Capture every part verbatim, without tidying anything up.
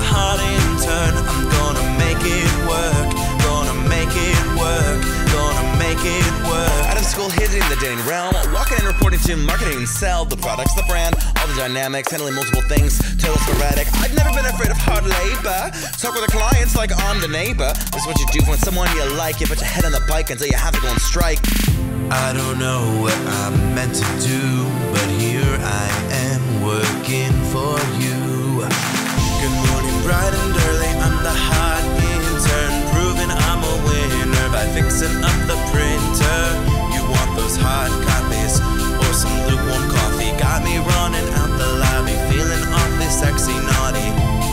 a hot intern. I'm gonna make it work, gonna make it work, gonna make it work. Out of school, hid in the dating realm, walking and reporting to marketing, sell the products, the brand, all the dynamics, handling multiple things, total sporadic. I've never been afraid of hard labor. Talk with the clients like I'm the neighbor. This is what you do when someone you like. You put your head on the bike until you have to go on strike. I don't know what I'm meant to do, but here I am working for you. Good morning, bright and early, I'm the hot intern, proving I'm a winner by fixing up the printer. You want those hot copies or some lukewarm coffee? Got me running out the lobby, feeling awfully sexy, naughty.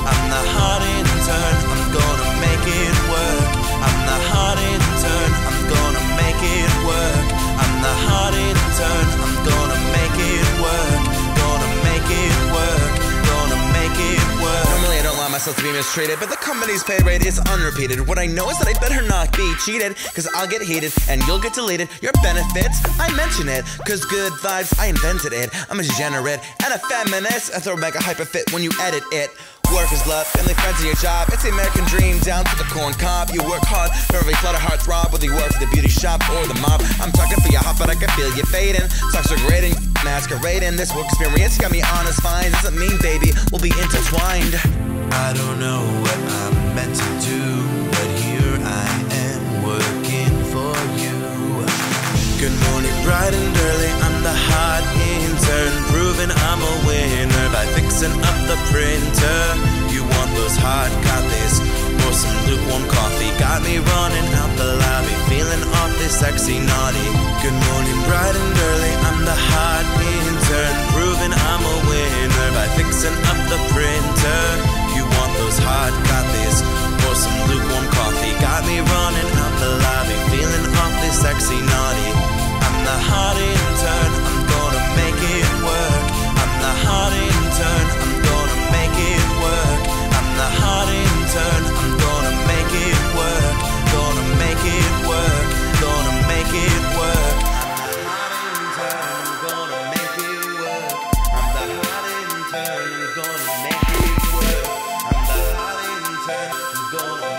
I'm the hot intern, I'm gonna make it work. I'm the hot intern, I'm gonna make it work. I'm the hot intern, I'm gonna make it work. Gonna make it work, gonna make it work. Normally I don't allow myself to be mistreated, but the company's pay rate is unrepeated. What I know is that I better not be cheated, cause I'll get heated and you'll get deleted. Your benefits, I mention it, cause good vibes, I invented it. I'm a degenerate and a feminist. I throw back a hyperfit when you edit it. Work is love, family, friends, and your job. It's the American dream, down to the corn cob. You work hard, for every flutter heart throb, whether you work for the beauty shop or the mob. I'm talking for your hot, but I can feel you fading. Talks are grading, masquerading. This work experience got me on as fine. Doesn't mean, baby, we'll be intertwined. I don't know what I'm meant to do, but here I am working for you. Good morning, bright and early, I'm the hot intern, proving I'm a winner by fixing up the printer. You want those hot copies or some lukewarm coffee? Got me running out the lobby, feeling awfully sexy, naughty. Good morning, bright and early, I'm the hot intern, proving I'm a winner by fixing up the printer. You want those hot copies or some lukewarm coffee? Got me running out the lobby, feeling awfully sexy, naughty. I'm the hot intern, I'm gonna make it work. I'm the hot intern, I'm gonna make it work. I'm the hot intern, I'm gonna make it work. Gonna make it work, gonna make it work. I'm the hot intern, I'm gonna make it work. I'm the hot intern, I'm gonna make it work. I'm the hot intern, I'm gonna